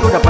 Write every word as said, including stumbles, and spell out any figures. wabarakatuh.